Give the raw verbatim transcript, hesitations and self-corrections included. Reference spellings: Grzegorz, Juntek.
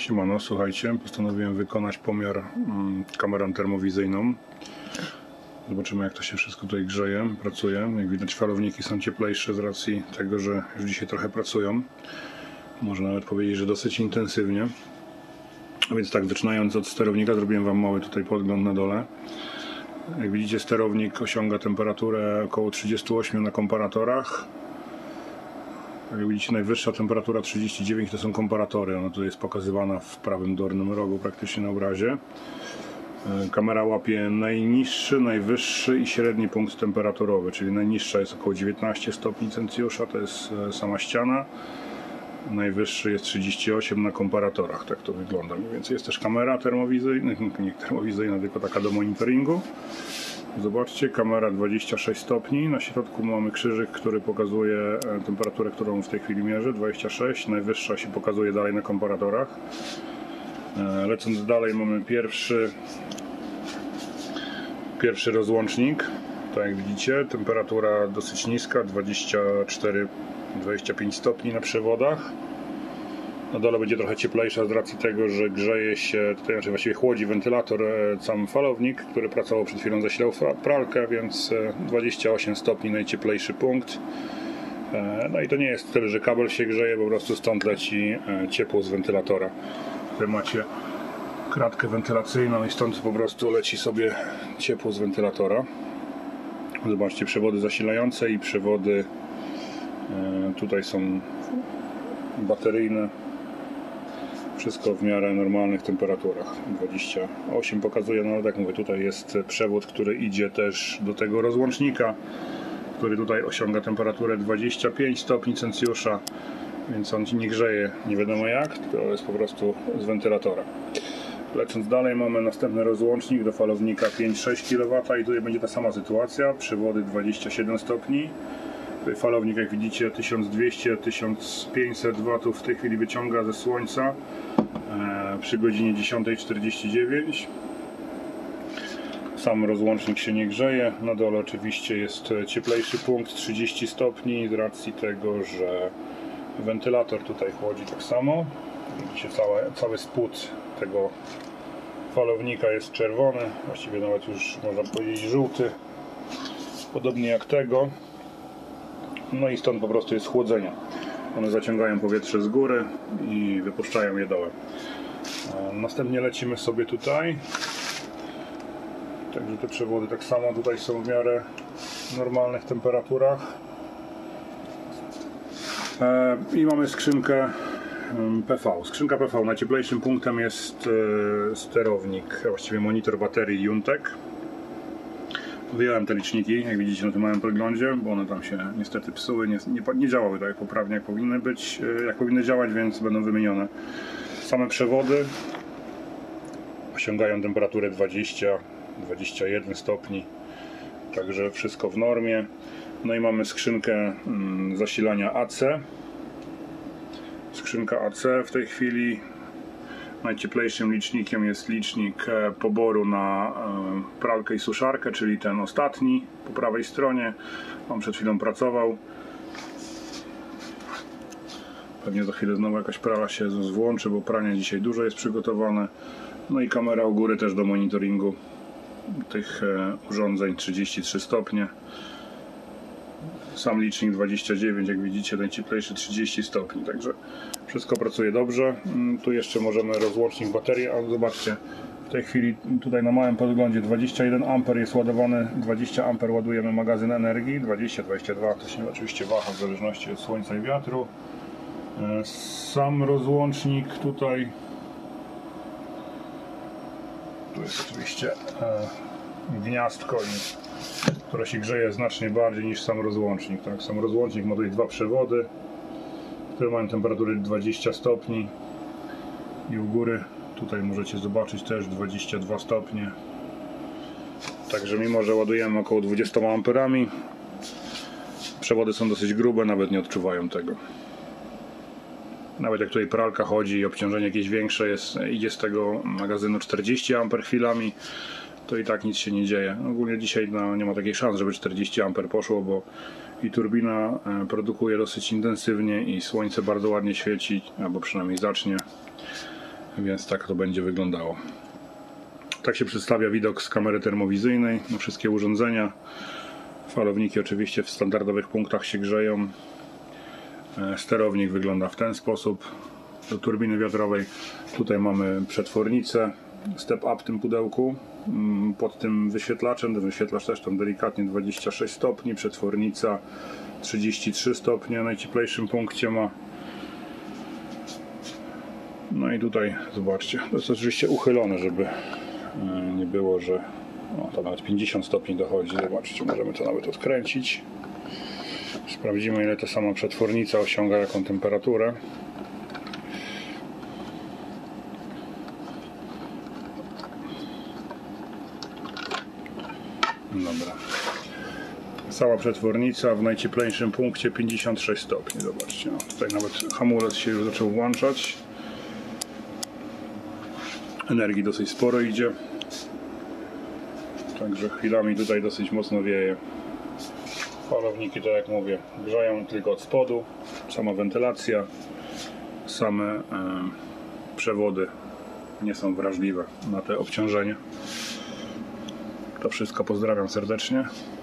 Siemano, słuchajcie, postanowiłem wykonać pomiar mm, kamerą termowizyjną. Zobaczymy, jak to się wszystko tutaj grzeje, pracuje. Jak widać, falowniki są cieplejsze z racji tego, że już dzisiaj trochę pracują. Można nawet powiedzieć, że dosyć intensywnie. A więc tak, zaczynając od sterownika, zrobiłem Wam mały tutaj podgląd na dole. Jak widzicie, sterownik osiąga temperaturę około trzydzieści osiem na komparatorach. Jak widzicie, najwyższa temperatura trzydzieści dziewięć to są komparatory. Ona tutaj jest pokazywana w prawym dolnym rogu, praktycznie na obrazie. Kamera łapie najniższy, najwyższy i średni punkt temperaturowy, czyli najniższa jest około dziewiętnaście stopni Celsjusza, to jest sama ściana. Najwyższy jest trzydzieści osiem na komparatorach, tak to wygląda. Więc jest też kamera termowizyjna, nie termowizyjna, tylko taka do monitoringu. Zobaczcie, kamera dwadzieścia sześć stopni, na środku mamy krzyżyk, który pokazuje temperaturę, którą w tej chwili mierzy, dwadzieścia sześć, najwyższa się pokazuje dalej na komparatorach. Lecąc dalej, mamy pierwszy, pierwszy rozłącznik, tak jak widzicie, temperatura dosyć niska, dwadzieścia cztery dwadzieścia pięć stopni na przewodach. Na dole będzie trochę cieplejsza z racji tego, że grzeje się, tutaj, znaczy właściwie chłodzi wentylator, sam falownik, który pracował przed chwilą, zasilał pralkę, więc dwadzieścia osiem stopni najcieplejszy punkt. No i to nie jest tyle, że kabel się grzeje, po prostu stąd leci ciepło z wentylatora. Tutaj macie kratkę wentylacyjną i stąd po prostu leci sobie ciepło z wentylatora. Zobaczcie, przewody zasilające i przewody tutaj są bateryjne. Wszystko w miarę normalnych temperaturach. dwadzieścia osiem pokazuje, no ale tak mówię, tutaj jest przewód, który idzie też do tego rozłącznika, który tutaj osiąga temperaturę dwadzieścia pięć stopni Celsjusza, więc on nie grzeje nie wiadomo jak, to jest po prostu z wentylatora. Lecąc dalej, mamy następny rozłącznik do falownika pięć sześć kW i tutaj będzie ta sama sytuacja, przewody dwadzieścia siedem stopni. Falownik, jak widzicie, tysiąc dwieście do tysiąc pięćset W w tej chwili wyciąga ze słońca przy godzinie dziesiątej czterdzieści dziewięć. Sam rozłącznik się nie grzeje. Na dole oczywiście jest cieplejszy punkt, trzydzieści stopni, z racji tego, że wentylator tutaj chłodzi tak samo. Widzicie, cały, cały spód tego falownika jest czerwony, właściwie nawet już można powiedzieć żółty, podobnie jak tego. No i stąd po prostu jest chłodzenie. One zaciągają powietrze z góry i wypuszczają je dołem. Następnie lecimy sobie tutaj. Także te przewody tak samo tutaj są w miarę normalnych temperaturach. I mamy skrzynkę P V. Skrzynka P V. Najcieplejszym punktem jest sterownik, właściwie monitor baterii Juntek. Wyjąłem te liczniki, jak widzicie na tym małym podglądzie, bo one tam się niestety psuły, nie, nie, nie działały tak poprawnie, jak powinny być, jak powinny działać, więc będą wymienione. Same przewody osiągają temperaturę dwadzieścia do dwudziestu jeden stopni, także wszystko w normie. No i mamy skrzynkę zasilania A C. Skrzynka A C w tej chwili. Najcieplejszym licznikiem jest licznik poboru na pralkę i suszarkę, czyli ten ostatni po prawej stronie. On przed chwilą pracował. Pewnie za chwilę znowu jakaś prala się włączy, bo prania dzisiaj dużo jest przygotowane. No i kamera u góry też do monitoringu tych urządzeń, trzydzieści trzy stopnie. Sam licznik dwadzieścia dziewięć, jak widzicie, najcieplejszy trzydzieści stopni, także wszystko pracuje dobrze. Tu jeszcze możemy rozłącznik baterii, ale zobaczcie, w tej chwili tutaj na małym podglądzie dwadzieścia jeden amper jest ładowany, dwadzieścia amper ładujemy magazyn energii, dwadzieścia dwadzieścia dwa, to się oczywiście waha w zależności od słońca i wiatru. Sam rozłącznik tutaj, tu jest oczywiście gniazdko, które się grzeje znacznie bardziej niż sam rozłącznik. Tak? Sam rozłącznik ma tutaj dwa przewody, które mają temperaturę dwadzieścia stopni i u góry tutaj możecie zobaczyć też dwadzieścia dwa stopnie. Także mimo, że ładujemy około dwudziestoma amperami, przewody są dosyć grube, nawet nie odczuwają tego. Nawet jak tutaj pralka chodzi i obciążenie jakieś większe jest, idzie z tego magazynu czterdzieści amper chwilami, to i tak nic się nie dzieje. Ogólnie dzisiaj no, nie ma takiej szans, żeby czterdzieści amper poszło, bo i turbina produkuje dosyć intensywnie i słońce bardzo ładnie świeci, albo przynajmniej zacznie. więc tak to będzie wyglądało. Tak się przedstawia widok z kamery termowizyjnej na wszystkie urządzenia. Falowniki oczywiście w standardowych punktach się grzeją. Sterownik wygląda w ten sposób. Do turbiny wiatrowej tutaj mamy przetwornicę step up w tym pudełku. Pod tym wyświetlaczem, wyświetlacz też tam delikatnie dwadzieścia sześć stopni, przetwornica trzydzieści trzy stopnie na najcieplejszym punkcie ma. No i tutaj zobaczcie, to jest oczywiście uchylone, żeby nie było, że no, to nawet pięćdziesiąt stopni dochodzi. Zobaczcie, możemy to nawet odkręcić. Sprawdzimy, ile ta sama przetwornica osiąga, jaką temperaturę. Dobra. Cała przetwornica w najcieplejszym punkcie pięćdziesiąt sześć stopni. Zobaczcie, no, tutaj nawet hamulec się już zaczął włączać. Energii dosyć sporo idzie. Także chwilami tutaj dosyć mocno wieje. Falowniki, tak jak mówię, grzeją tylko od spodu. Sama wentylacja, same e, przewody nie są wrażliwe na te obciążenia. To wszystko, pozdrawiam serdecznie.